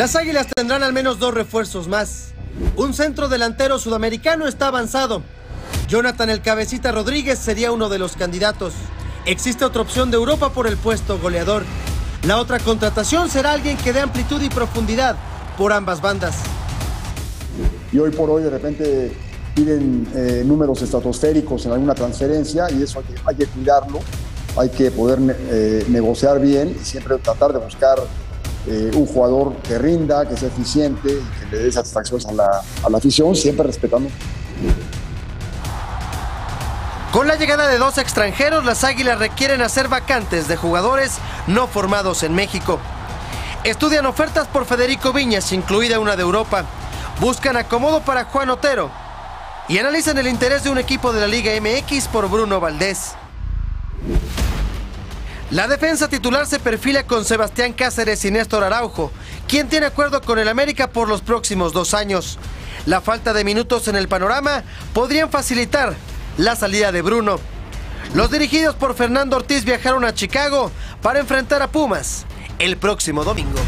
Las Águilas tendrán al menos dos refuerzos más. Un centro delantero sudamericano está avanzado. Jonathan "El Cabecita" Rodríguez sería uno de los candidatos. Existe otra opción de Europa por el puesto goleador. La otra contratación será alguien que dé amplitud y profundidad por ambas bandas. Y hoy por hoy de repente piden números estratosféricos en alguna transferencia y eso hay que cuidarlo, hay que poder negociar bien y siempre tratar de buscar un jugador que rinda, que sea eficiente, que le dé satisfacciones a la afición, siempre respetando. Con la llegada de dos extranjeros, las Águilas requieren hacer vacantes de jugadores no formados en México. Estudian ofertas por Federico Viñas, incluida una de Europa. Buscan acomodo para Juan Otero y analizan el interés de un equipo de la Liga MX por Bruno Valdés. La defensa titular se perfila con Sebastián Cáceres y Néstor Araujo, quien tiene acuerdo con el América por los próximos 2 años. La falta de minutos en el panorama podrían facilitar la salida de Bruno. Los dirigidos por Fernando Ortiz viajaron a Chicago para enfrentar a Pumas el próximo domingo.